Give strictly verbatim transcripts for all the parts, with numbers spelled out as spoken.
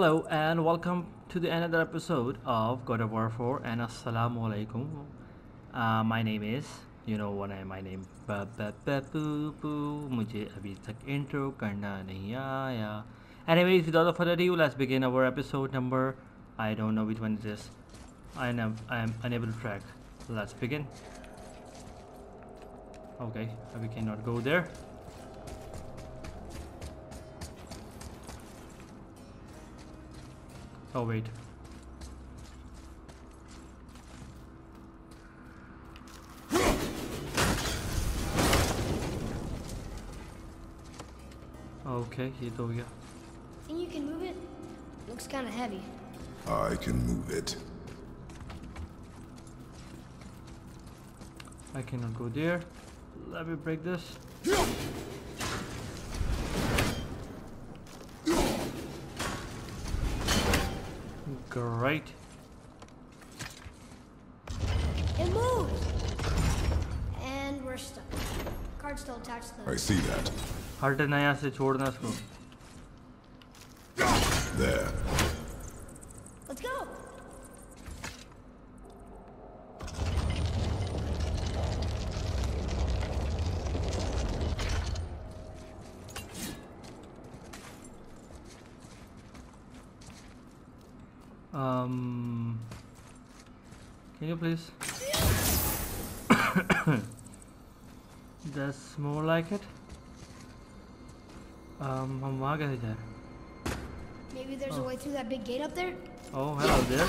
Hello and welcome to the another episode of God of War four, and assalamu alaikum. Uh, my name is, you know what I my name ba ba ba boo boo. Mujhe abhi tak intro karna nahi aaya. Anyways, without further ado, let's begin our episode number. I don't know which one it is. I am I am unable to track. Let's begin. Okay, we cannot go there. Oh wait. Okay, here we go. And you can move it? Looks kind of heavy. I can move it. I cannot go there. Let me break this. Great. It moves. And we're stuck. Card still attached to the... I see that. Harte naya se chhodna isko. There. Let's go. Um, can you please? That's more like it. Um, I'm not gonna get it. Maybe there's oh. a way through that big gate up there? Oh, hello there.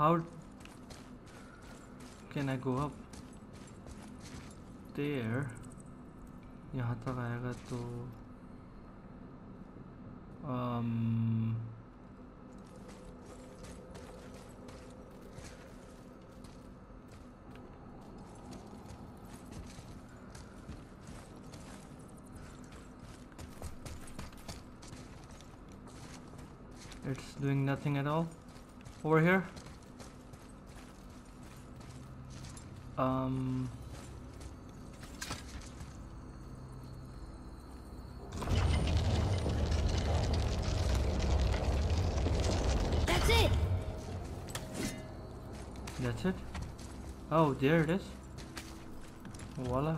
How can I go up there? यहाँ तक आएगा तो um it's doing nothing at all over here. Um, that's it. That's it. Oh, there it is. Voila,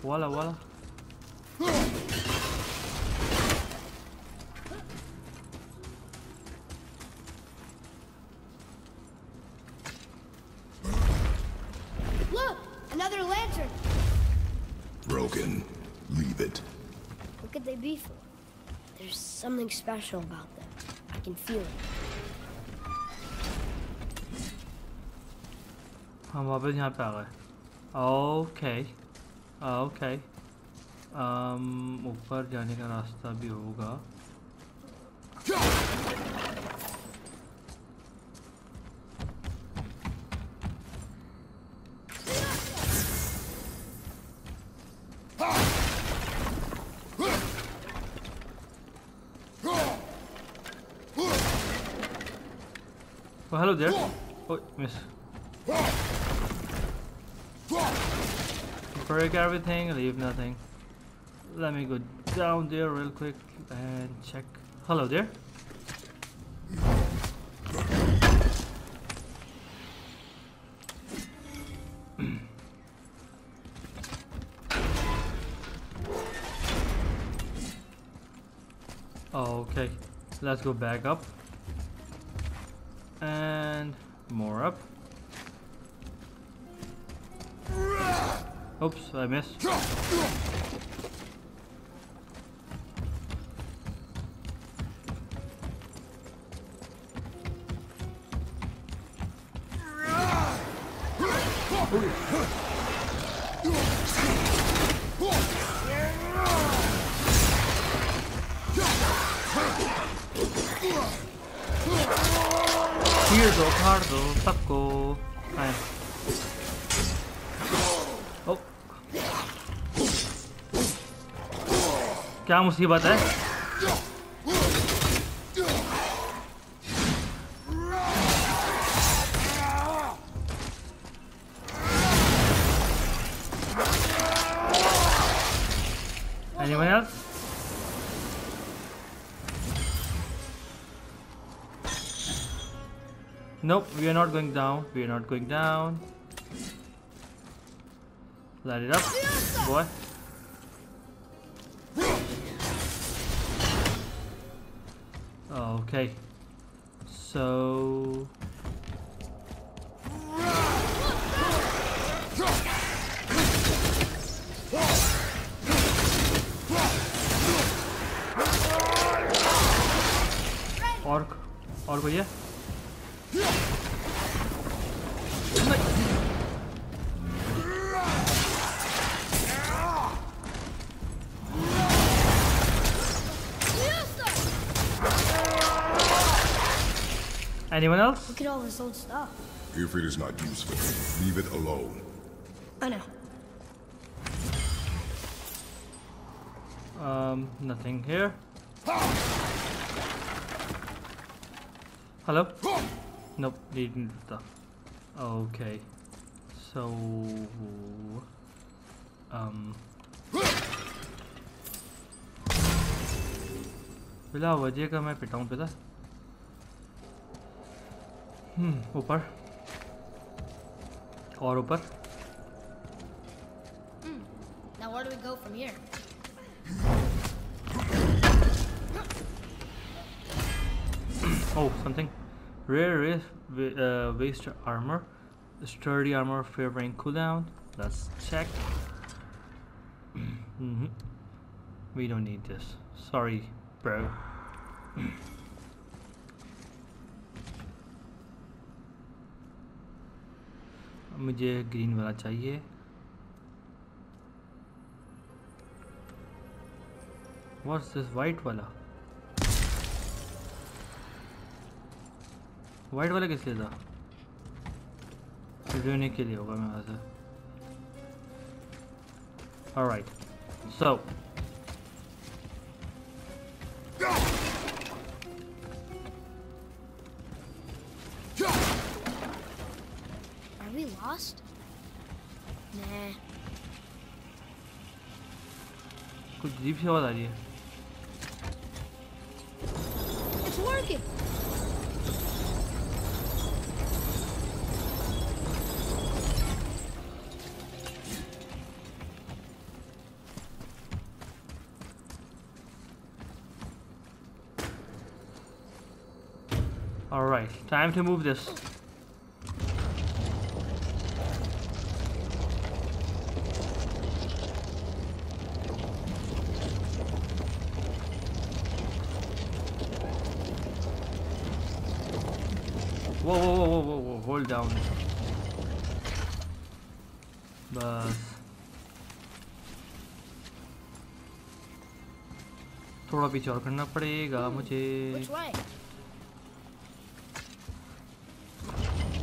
voila, voila. Something special about them. I can feel it. हम वापस यहाँ पे आ गए. Okay, okay. Um, ऊपर जाने का रास्ता भी होगा. Oh, hello there. Oh, miss. Break everything, leave nothing. Let me go down there real quick and check. Hello there. Okay, let's go back up. And more up. Oops, I missed. Here's Ricardo, Paco. Oh, क्या मुसीबत है? Anyone else? Nope, we are not going down. We are not going down. Light it up, boy. Okay. So... Orc. Orc, yeah. Anyone else? Look at all this old stuff. If it is not useful, leave it alone. I know. Um, nothing here. Hello? Nope, didn't stuff. Okay. So... Um... Bila वजह का मैं पिटाऊँ पिता? Hmm, ऊपर और ऊपर. Hmm. Now where do we go from here? Oh, something. Rare is uh, waist armor, sturdy armor favoring cooldown. Let's check. Mm-hmm. We don't need this. Sorry, bro. मुझे green वाला चाहिए. What's this white वाला? White वाला किस लिए था? ढूंढने के लिए होगा मेरे पास. All right, so. Lost? Nah. कुछ जीप से आवाज़ आ रही है. It's working. All right, time to move this. Whoa, whoa, whoa, whoa, whoa, hold down. बस थोड़ा पीछे और करना पड़ेगा मुझे. Which way?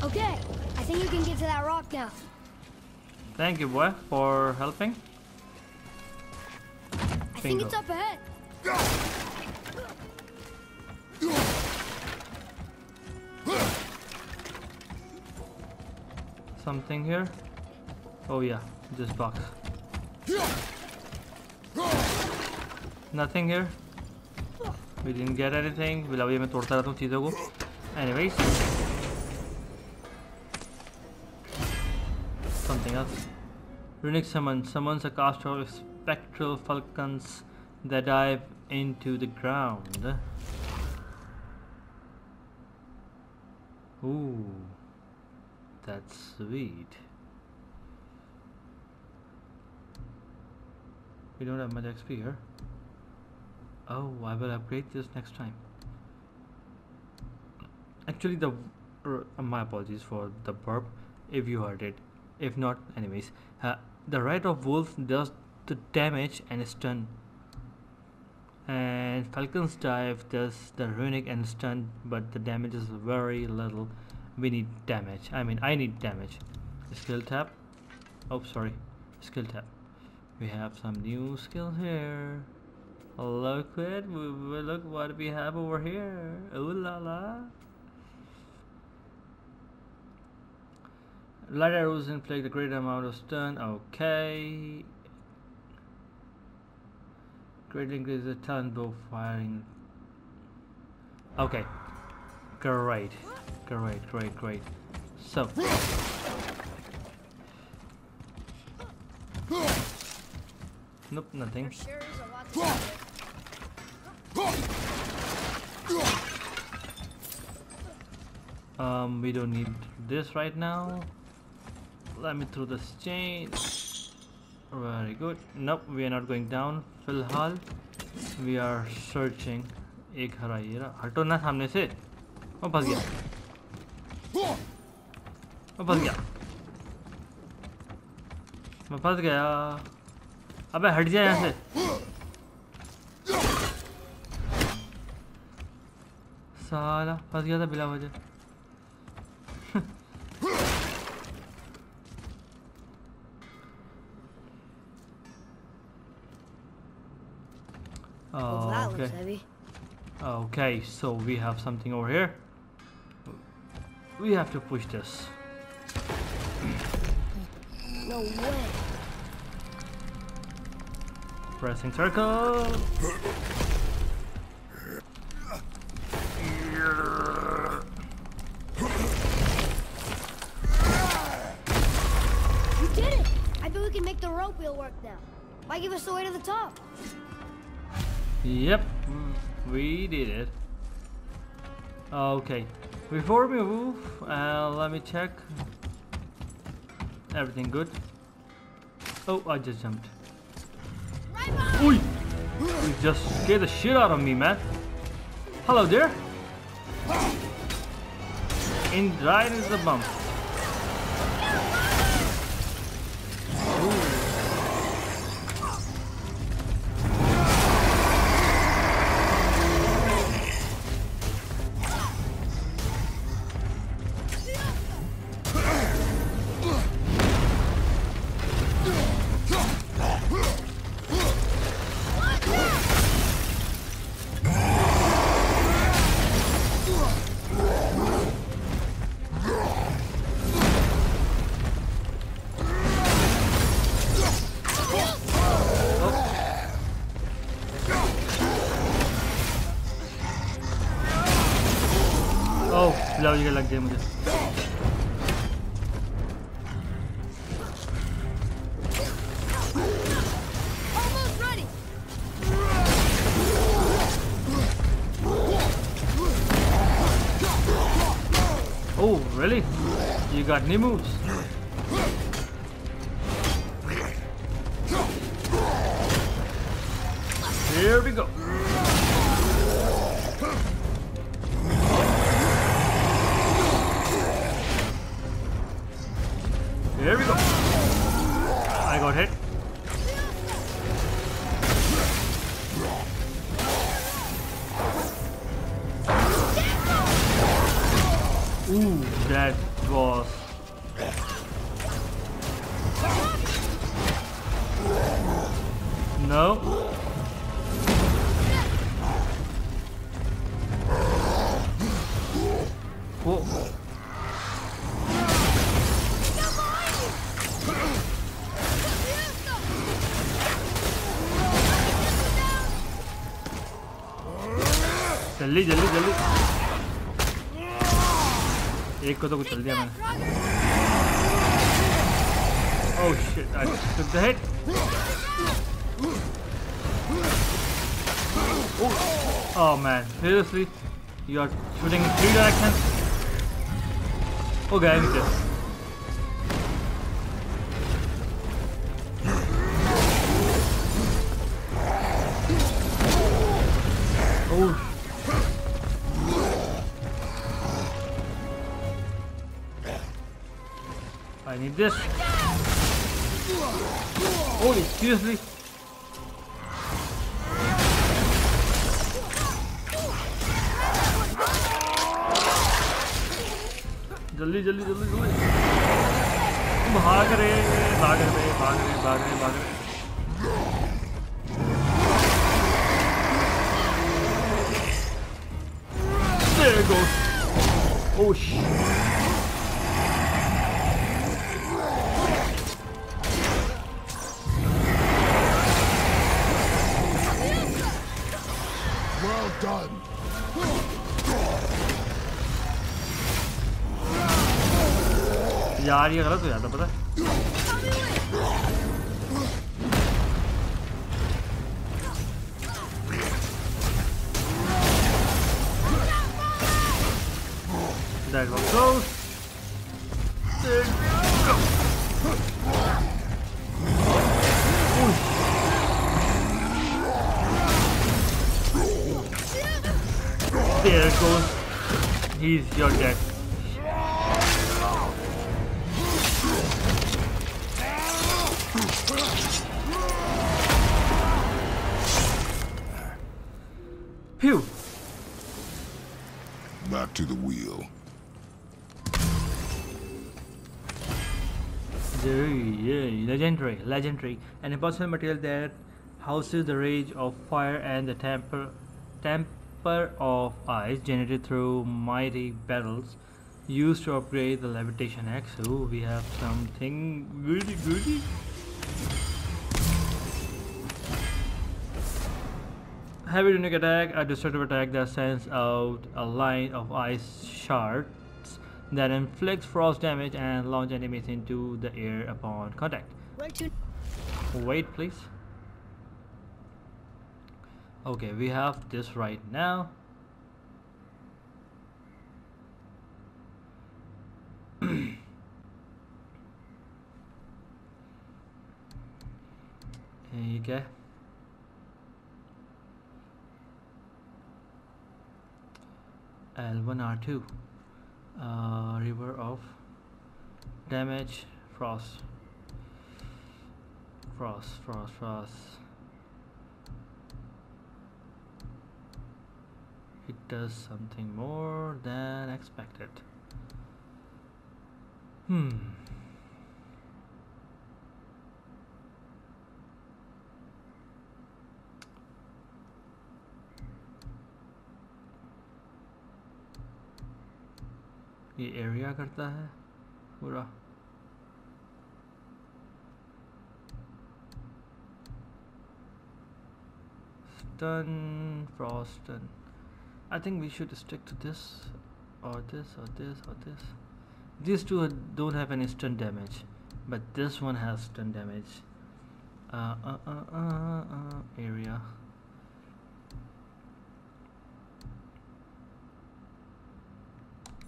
Okay, I think you can get to that rock now. Thank you, boy, for helping. I think it's up ahead. Something here? Oh yeah, this box. Nothing here. We didn't get anything. We'll be able to break things. Anyways, something else. Runic summon summons a cast of spectral falcons that dive into the ground. Ooh. That's sweet. We don't have much X P here. Oh, I will upgrade this next time. Actually, the uh, my apologies for the burp. If you heard it, if not, anyways. Uh, the Rite of Wolves does the damage and stun. And Falcon's Dive does the runic and stun, but the damage is very little. We need damage. I mean, I need damage. Skill tap. Oh, sorry. Skill tap. We have some new skill here. Look it. Look what we have over here. Ooh la la. Light arrows inflict a greater amount of stun. Okay. Greatly increases the talent bow firing. Okay. Great. Great, great, great. So. Nope, nothing. Sure um, we don't need this right now. Let me throw this chain. Very good. Nope, we are not going down. Filhal, we are searching. एक हरा ये रहा. हटो ना सामने से. वो फंस गया. वो फंस गया. मैं फंस गया. अबे हट जाए यहाँ से. साला फंस गया था बिला वजह. Oh, okay. Okay, so we have something over here. We have to push this. No way. Pressing circle. You did it! I bet we can make the rope wheel work now. Why give us the way to the top? Yep, we did it. Okay, before we move, uh, let me check. Everything good? Oh, I just jumped. Oi! You just scared the shit out of me, man. Hello there. In right is the bump. ये लग गया मुझे. Oh, really? You got new moves. Here we go. There we go. I got hit. Ooh, that was. No. Whoa. जल्दी जल्दी जल्दी एक को तो कुछ चल दिया मैंने. Oh shit, I just took the hit. Oh, oh man, seriously, you are shooting in three directions. Okay, I need this. Oh. I I need this. Oh, excuse me. जल्दी जल्दी जल्दी जल्दी भाग रहे भाग रहे भाग रहे भाग रहे भाग रहे There it goes. Oh shit. Well done. यार ये गलत हो जाता पता है That one goes. There it goes. He's your dad. Phew. Back to the wheel. There, yeah, legendary, legendary. An impossible material that houses the rage of fire and the temper, temper of ice, generated through mighty battles. Used to upgrade the Leviathan Axe. Ooh, we have something goody goody. Heavy runic attack, a destructive attack that sends out a line of ice shards that inflicts frost damage and launch enemies into the air upon contact. Wait, please. Okay, we have this right now. Okay. L one R two, uh, river of damage, frost, frost, frost, frost. It does something more than expected. Hmm. ये area करता है पूरा stun frost stun. I think we should stick to this or this or this or this. These two don't have any stun damage, but this one has stun damage. Uh, uh, uh, uh, uh, area.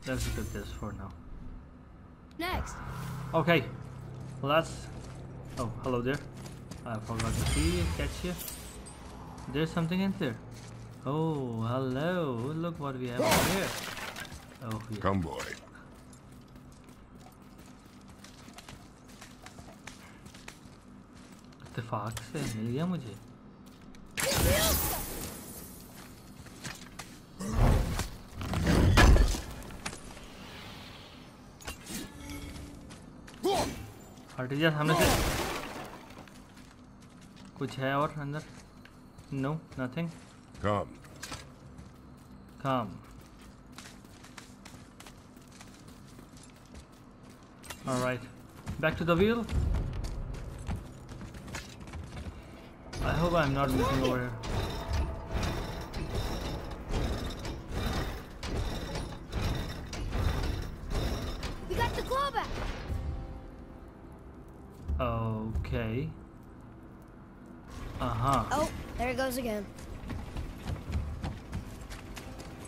Let's look at this for now. Next. Okay. Let's. Oh, hello there. I forgot to see and catch you. There's something in there. Oh, hello. Look what we have over here. Oh, yeah. Come, boy. इत्तेफाक से मिल गया मुझे. Atreus सामने से कुछ है और अंदर no nothing come come all right back to the wheel. I hope I'm not looking over here. Okay. Uh-huh. Oh, there it goes again.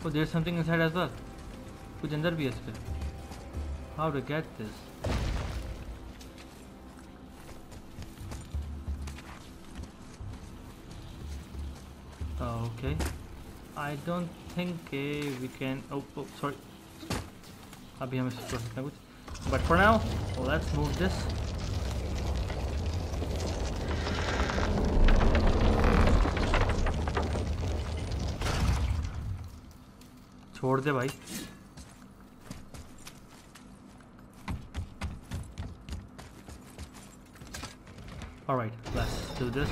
Oh, there's something inside as well. Kuch andar bhi hai ispe. How to get this? Okay. I don't think we can. Oh, oh sorry. Abhi hum isko kuch. But for now, let's move this. छोड़ दे भाई. All right, let's do this.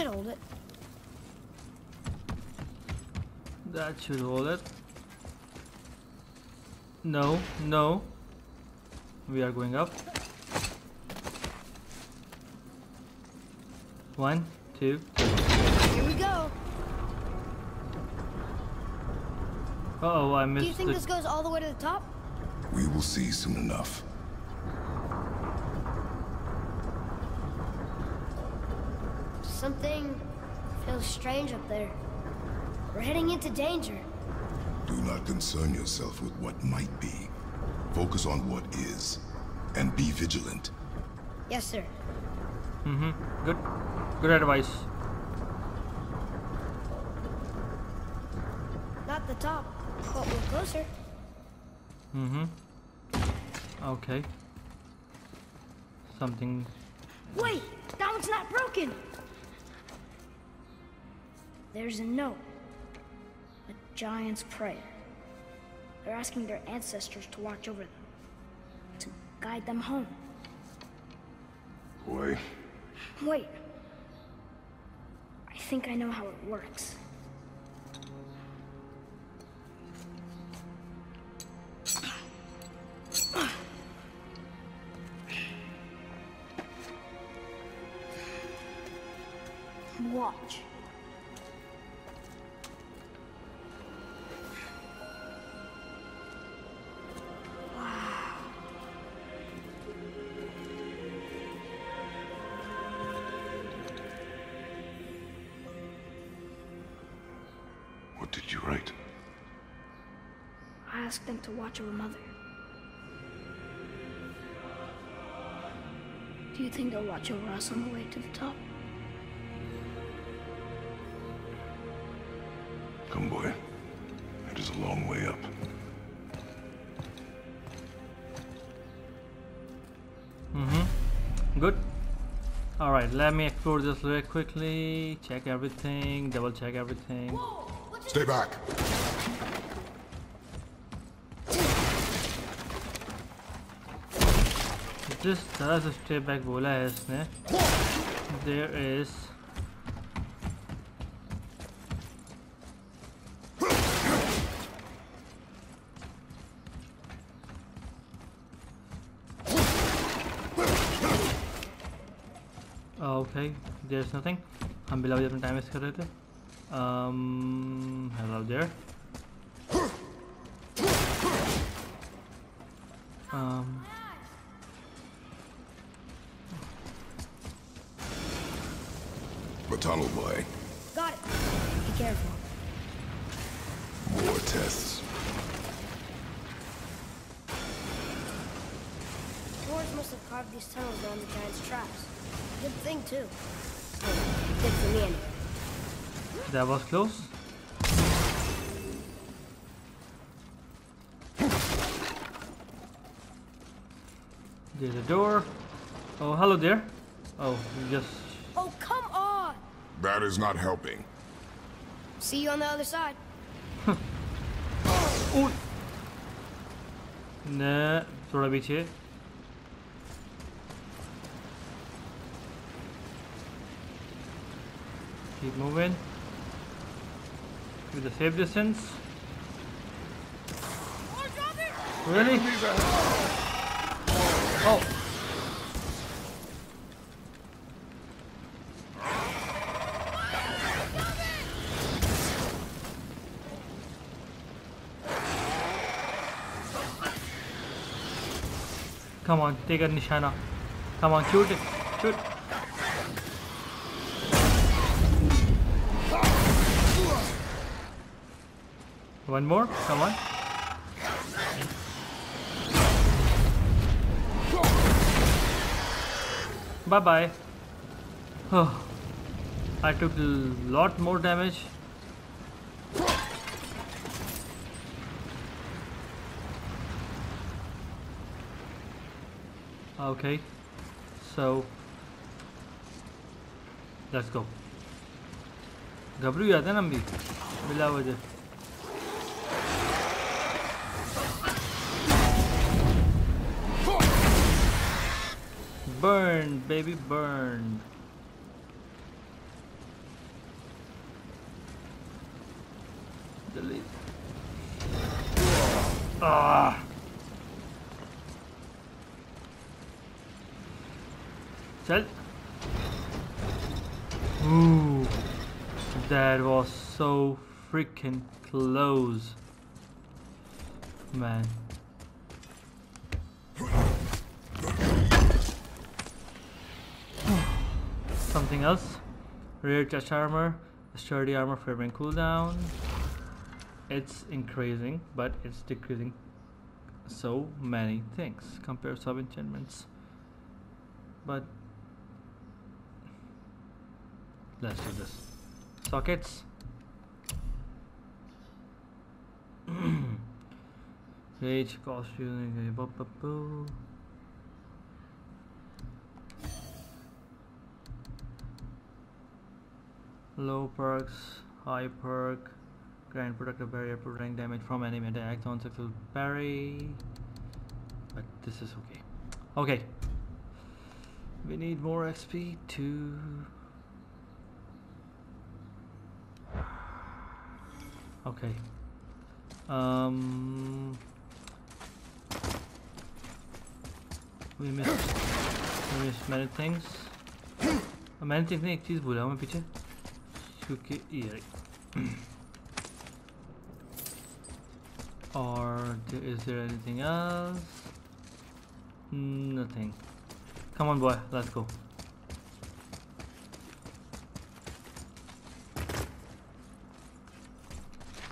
Should hold it. That should hold it. No, no. We are going up. One, two. Here we go. Uh oh, I missed. Do you think the... this goes all the way to the top? We will see soon enough. Something feels strange up there. We're heading into danger. Do not concern yourself with what might be. Focus on what is, and be vigilant. Yes, sir. Mm-hmm. Good. Good advice. Not the top, but we're closer. Mm-hmm. Okay. Something... Wait! That one's not broken! There's a note. A giant's prayer. They're asking their ancestors to watch over them. To guide them home. Boy. Wait. I think I know how it works. Watch. Ask them to watch over Mother. Do you think they'll watch over us on the way to the top? Come, boy. It is a long way up. Mm-hmm. Good. All right, let me explore this very quickly. Check everything. Double check everything. Whoa, stay back. जिस तरह से step back बोला है इसने, there is okay, there's nothing. हम बिलाव अपना time waste कर रहे थे. Um, hello there. Um. Tunnel boy. Got it. Be careful. More tests. Dwarves must have carved these tunnels down the giant's traps. Good thing too. Good for me. That was close. There's a door. Oh, hello there. Oh, you just. Oh, come. That is not helping. See you on the other side. Oh. Nah, thoda piche. Keep moving. With a safe distance. Really? Oh. Come on, take a nishana. Come on, shoot it, shoot. One more, come on. Bye-bye. Oh, I took a lot more damage. Okay, so let's go. Gabru yadan ambi bila wajah. Burn, baby, burn. Delete. Ah. Chal. Ooh, that was so freaking close, man. Something else. Rare chest armor, sturdy armor favoring cooldown. It's increasing, but it's decreasing so many things. Compare sub enchantments. But let's do this. Sockets. Rage costume. Low perks, high perk, grand protective barrier preventing damage from enemy attacks on successful parry. But this is okay. Okay. We need more X P to okay. Um We missed we missed many things. मैंने तो इतनी एक चीज भूला हूँ मैं पीछे क्योंकि ये or is there anything else? Nothing. Come on, boy, let's go.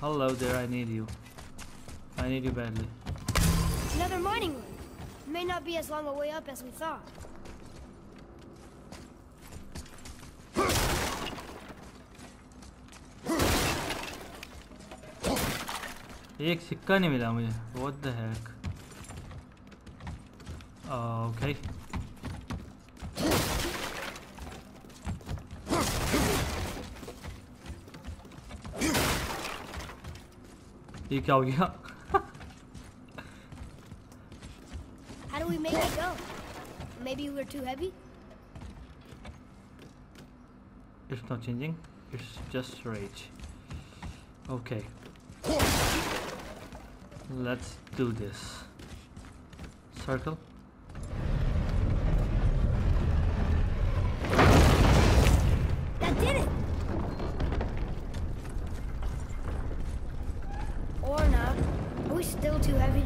Hello there, I need you. I need you badly. Another mining room. May not be as long a way up as we thought. एक सिक्का नहीं मिला मुझे. What the heck? Okay. ये क्या हो गया? How do we make it go? Maybe we're too heavy? It's not changing. It's just rage. Okay. Let's do this. Circle. That did it. Or not. Are we still too heavy?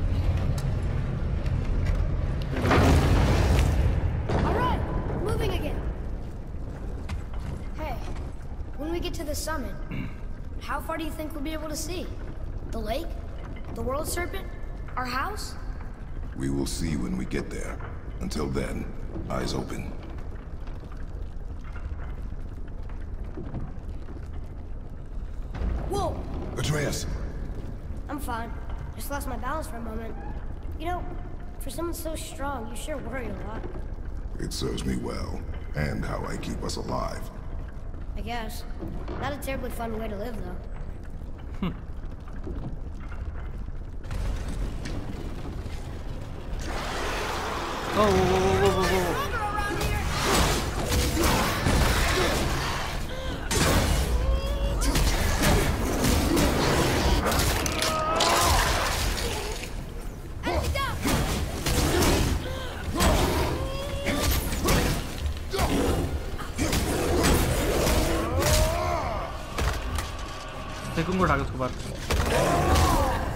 All right, moving again. Hey, when we get to the summit, how far do you think we'll be able to see? The lake? The world serpent? Our house? We will see when we get there. Until then, eyes open. Whoa! Atreus! I'm fine. Just lost my balance for a moment. You know, for someone so strong, you sure worry a lot. It serves me well, and how I keep us alive. I guess. Not a terribly fun way to live, though. Hmm. Oh, whoa, whoa, whoa, whoa, whoa.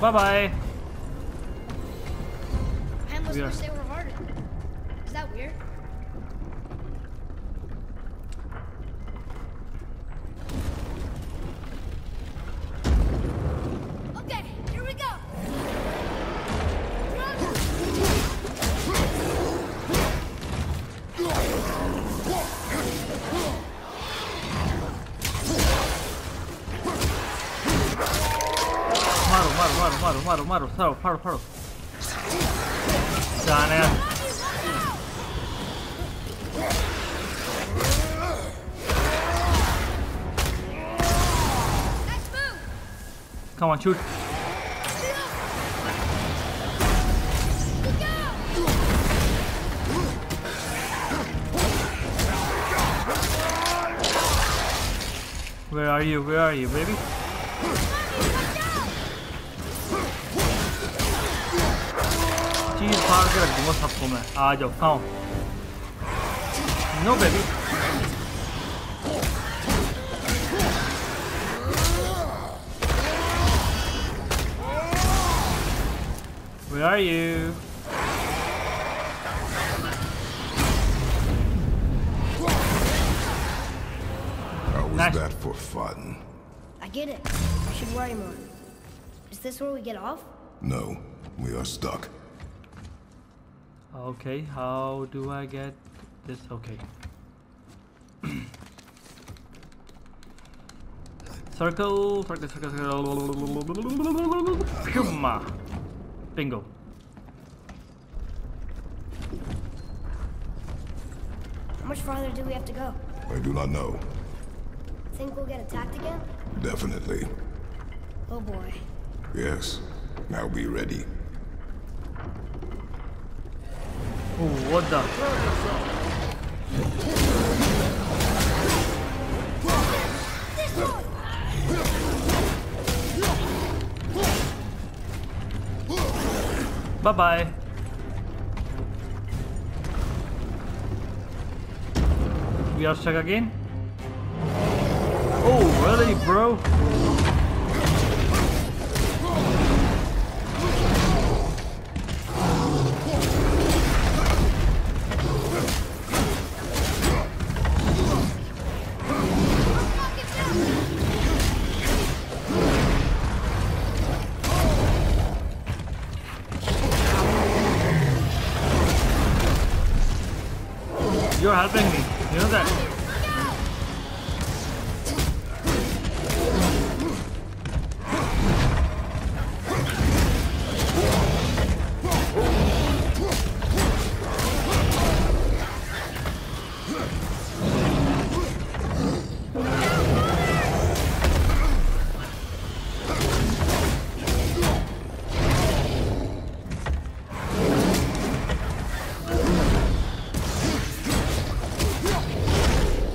Bye bye. We are. umaru, umaru, umaru, umaru, umaru, umaru, umaru. Sana. Come on, shoot. Where are you? Where are you, baby? Cheese मार के रख दूँगा सबको मैं. आ जाओ, खाओ. No, baby. Where are you? How was nice. That for fun? I get it. I should worry more. Is this where we get off? No, we are stuck. Okay, how do I get this? Okay. Circle, circle, circle, circle. Puma. Bingo. How much farther do we have to go? I do not know. Think we'll get attacked again? Definitely. Oh boy. Yes. Now be ready. Oh, what the? Bye bye. We are stuck again. Oh, really, bro? You're helping me, you know that?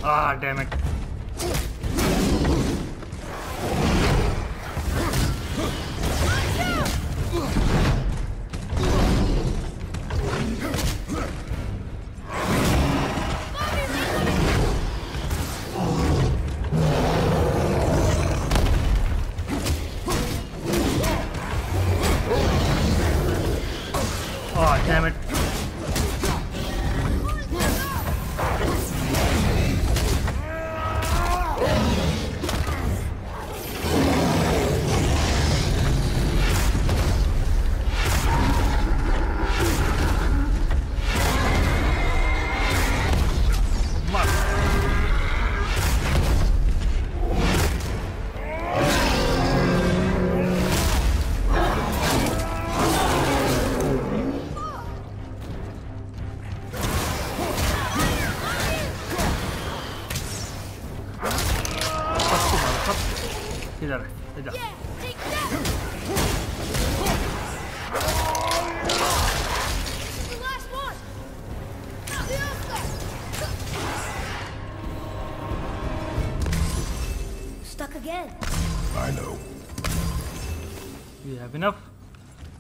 Ah, damn it. Oh, damn it. Again. I know. We have enough.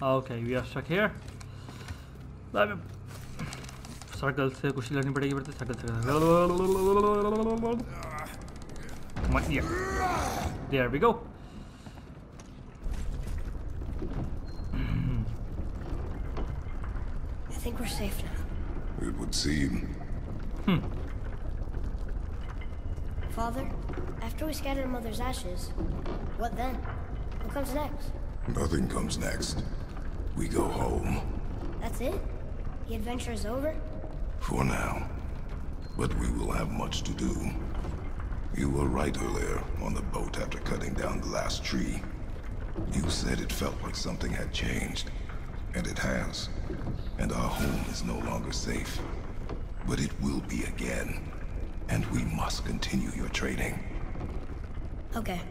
Okay, we are stuck here. Circle se kushi lagni padegi barte circle circle. Come on here. There we go. I think we're safe now. It would seem. Hmm. Father, after we scatter Mother's ashes, what then? What comes next? Nothing comes next. We go home. That's it? The adventure is over? For now. But we will have much to do. You were right earlier on the boat after cutting down the last tree. You said it felt like something had changed, and it has. And our home is no longer safe. But it will be again, and we must continue your training. Okay.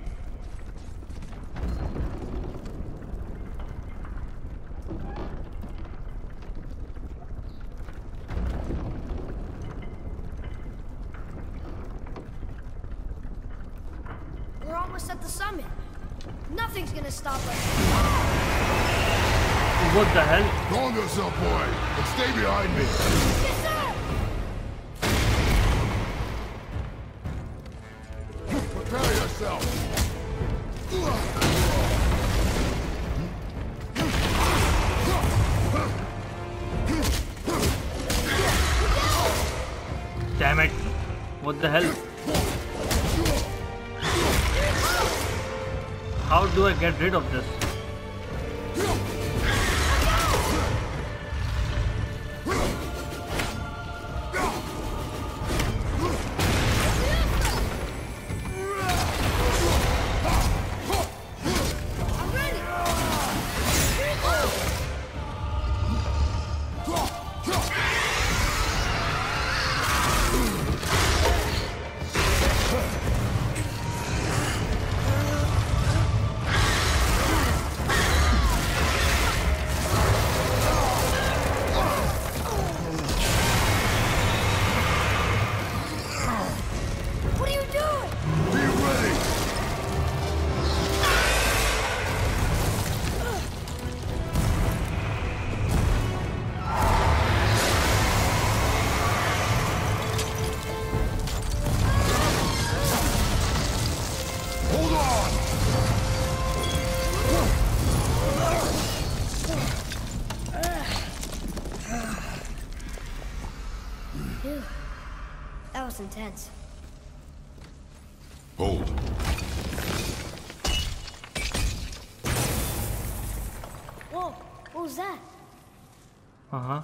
We're almost at the summit. Nothing's gonna stop us. What the hell? Calm yourself, boy, but stay behind me. Yes, sir! Damn it. What the hell? How do I get rid of this? Intense. Hold. Whoa, what was that? Uh-huh.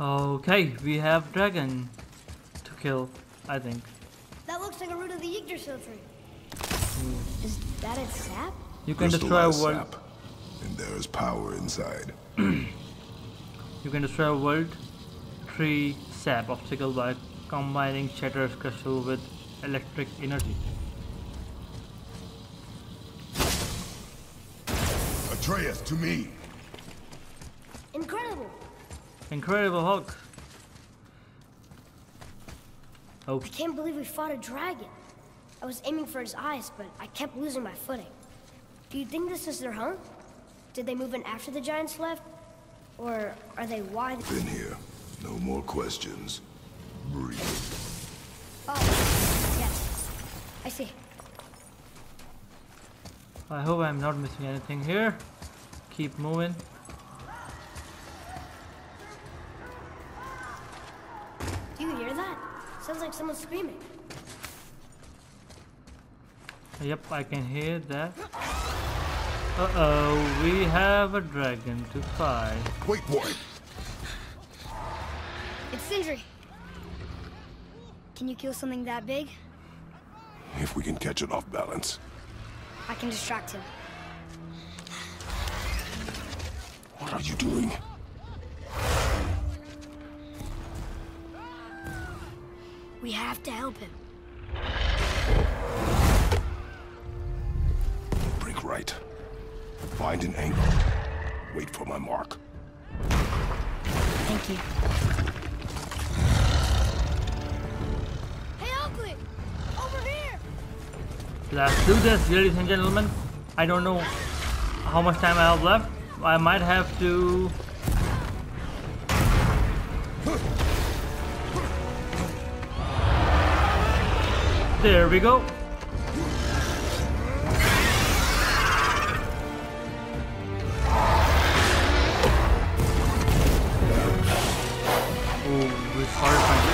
Okay, we have dragon to kill, I think. That looks like a root of the Yggdrasil tree. Mm. Is that its sap? You can destroy a world. And there is power inside. You can destroy a world tree sap obstacle by combining Shatter's crystal with electric energy. Atreus, to me! Incredible! Incredible Hulk! Oh. I can't believe we fought a dragon. I was aiming for his eyes, but I kept losing my footing. Do you think this is their home? Did they move in after the giants left? Or are they wide? Been here. No more questions. Breathe. Oh, yes. I see. I hope I'm not missing anything here. Keep moving. Do you hear that? Sounds like someone screaming. Yep, I can hear that. Uh-oh, we have a dragon to fight. Wait, boy. It's Sindri. Can you kill something that big? If we can catch it off balance. I can distract him. What are you doing? We have to help him. Break right. Find an angle. Wait for my mark. Thank you. Let's do this, ladies and gentlemen. I don't know how much time I have left. I might have to... There we go. Oh, we started.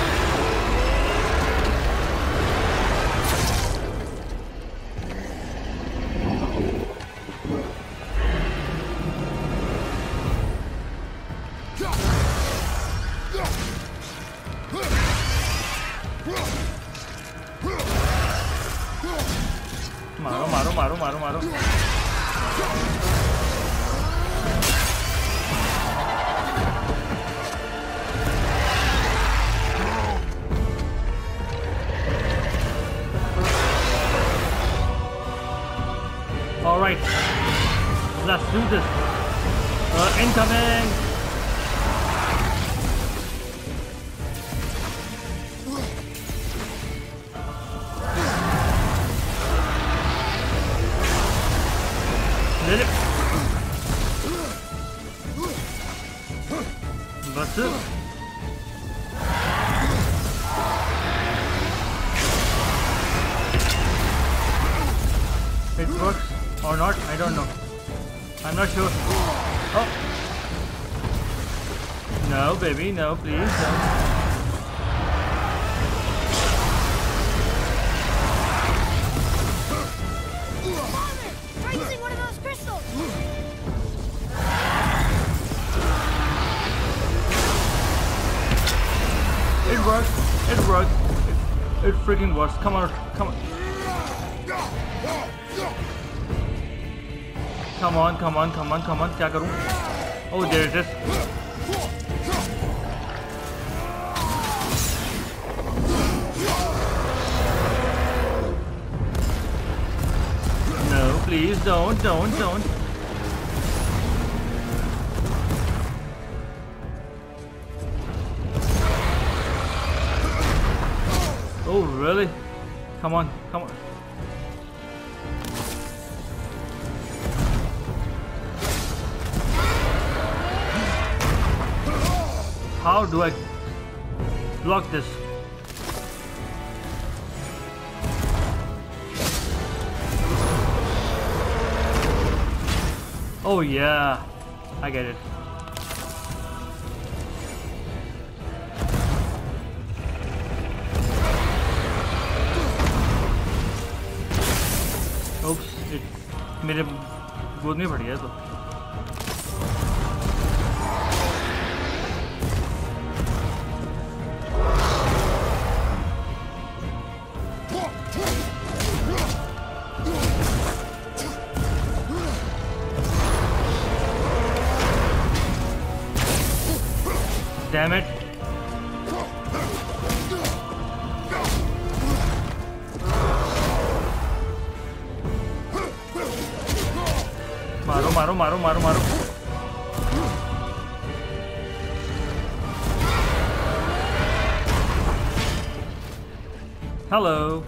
मारो मारो मारो मारो All right, let's do this. Uh, incoming. Baby, no, please don't. Father, try using one of those crystals. It works. It works. It, it freaking works. Come on, come on. Come on, come on, come on, come on. क्या करूँ? Oh, there it is. Please don't, don't, don't. Oh, really? Come on, come on. How do I block this? Oh yeah, I get it. Oops, it मेरे गोद में पड़ी है तो. Damn it. Maro, maro, maro, maro, maro. Hello.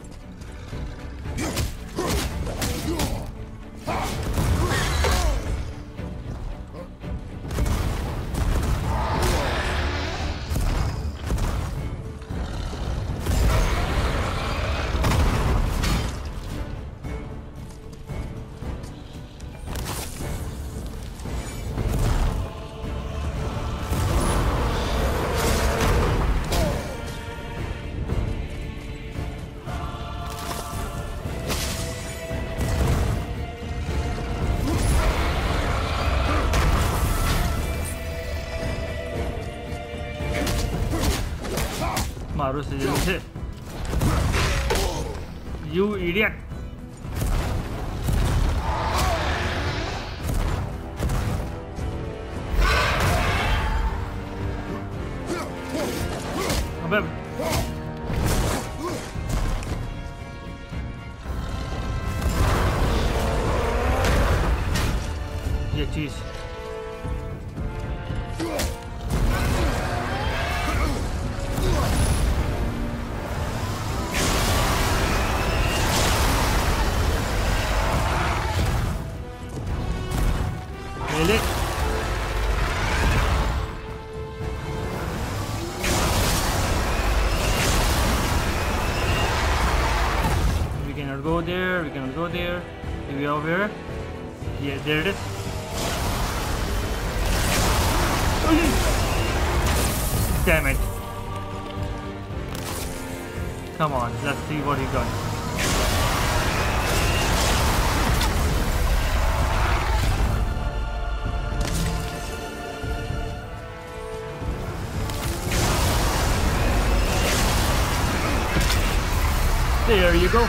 You idiot. Yeah, geez. There it is. Damn it. Come on, let's see what he got. There you go.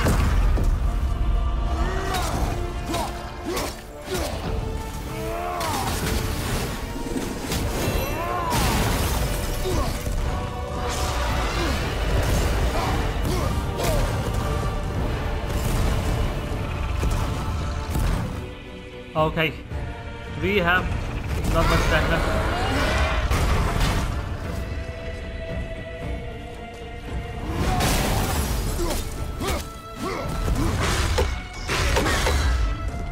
Okay, we have not much time left.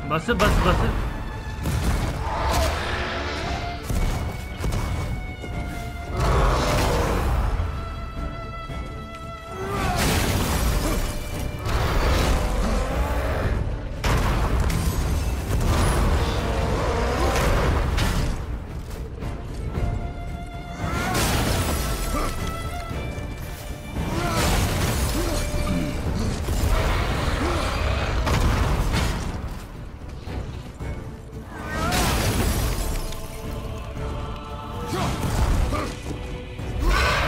बस बस बस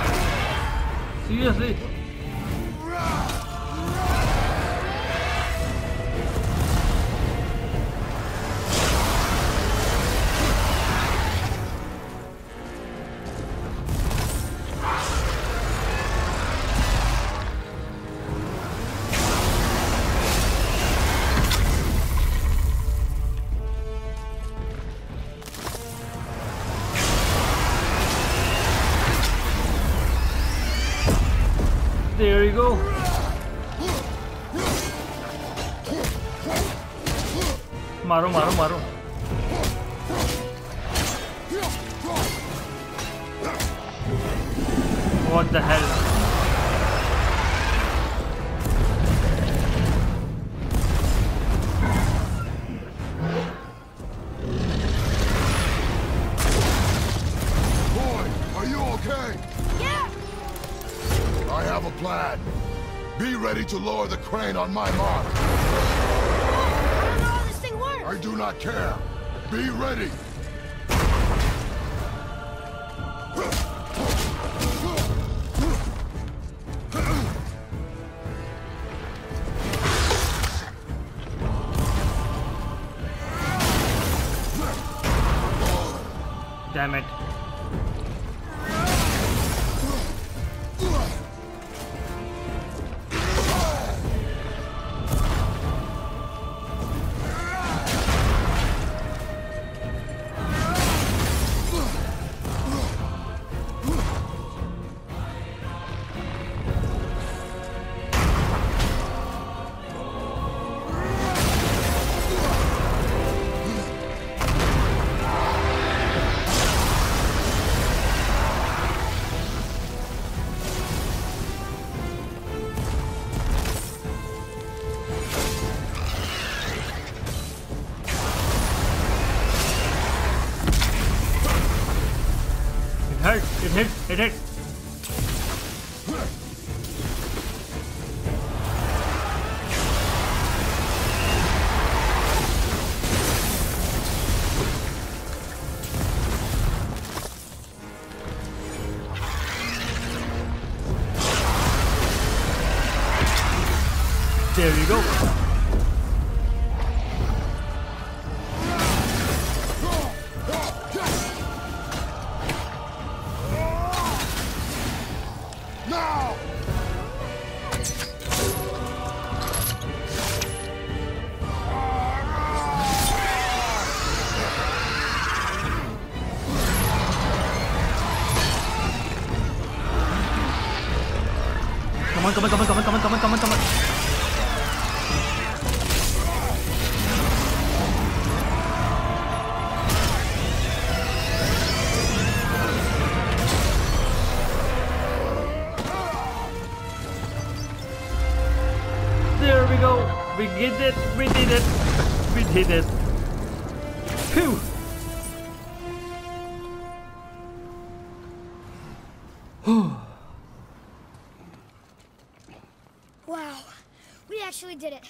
Seriously? There you go. Maro, maro, maro. What the hell? Plan. Be ready to lower the crane on my mark. I don't know how this thing works. I do not care. Be ready. Damn it. It hurts, it hits, it hits. There you go. Come on, come on, come on, come on, come on, come on, come on, come on. There we go. We did it. We did it. We did it. Phew. Whew. Actually did it.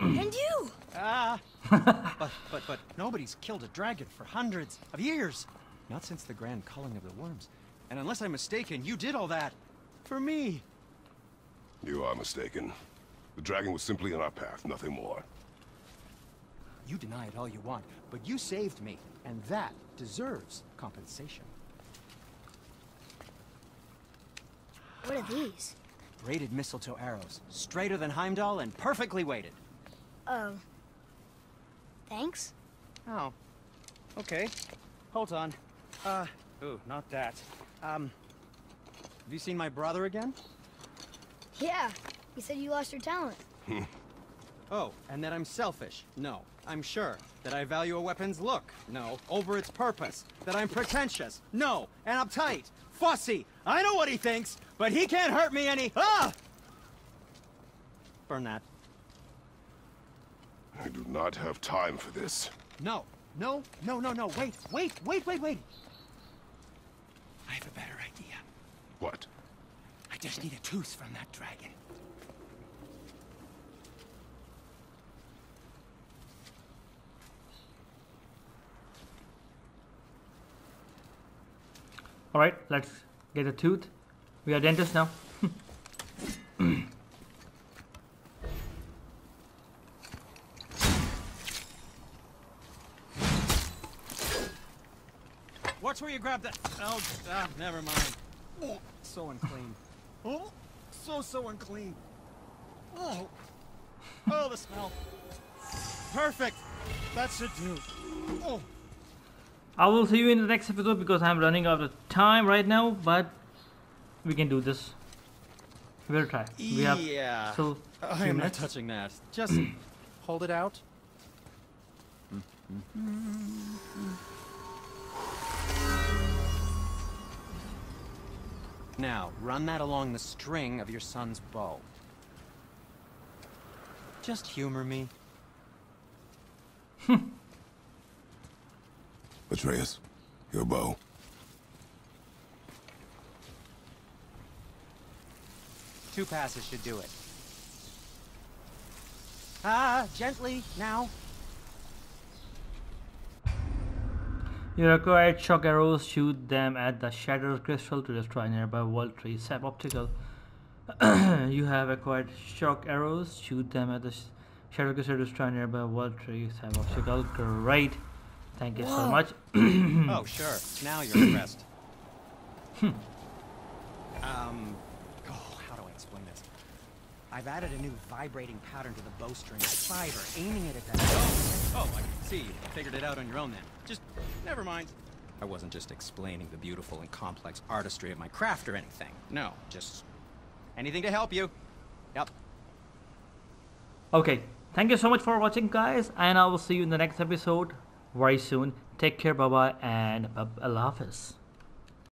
And you! Ah! Uh, but, but, but nobody's killed a dragon for hundreds of years. Not since the grand culling of the worms. And unless I'm mistaken, you did all that for me. You are mistaken. The dragon was simply in our path, nothing more. You deny it all you want, but you saved me, and that deserves compensation. What are these? Braided mistletoe arrows, straighter than Heimdall and perfectly weighted. Oh, Thanks. Oh. Okay. Hold on. Uh, ooh, not that. Um, have you seen my brother again? Yeah. He said you lost your talent. Oh, and that I'm selfish. No. I'm sure. That I value a weapon's look. No. Over its purpose. That I'm pretentious. No. And uptight. Fussy. I know what he thinks, but he can't hurt me any. Ah! Burn that. I do not have time for this. No. No, no, no, no. Wait, wait, wait, wait, wait. I have a better idea. What? I just need a tooth from that dragon. All right, let's get a tooth. We are dentists now. Watch where you grab that. Oh, ah, never mind. Oh, so unclean. Oh, so so unclean. Oh, oh, the smell. Perfect. That should do. Oh. I will see you in the next episode because I'm running out of time right now, but we can do this. We'll try. We have yeah. So I am not touching that. Just hold it out. Now run that along the string of your son's bow. Just humor me. Atreus, your bow. Two passes should do it. Ah, gently now. You require shock arrows. Shoot them at the shattered crystal to destroy nearby wall tree. Sap optical. You have acquired shock arrows. Shoot them at the shattered crystal to destroy nearby wall tree. Sap optical. Great. Thank you Whoa. so much. Oh, sure. Now you're impressed. um, oh, how do I explain this? I've added a new vibrating pattern to the bowstring. Fiber, aiming it at that. Oh, oh, I can see. You figured it out on your own then. Just, never mind. I wasn't just explaining the beautiful and complex artistry of my craft or anything. No, just anything to help you. Yep. Okay. Thank you so much for watching, guys. And I will see you in the next episode. Very soon. Take care, bye bye, and Allah Hafiz.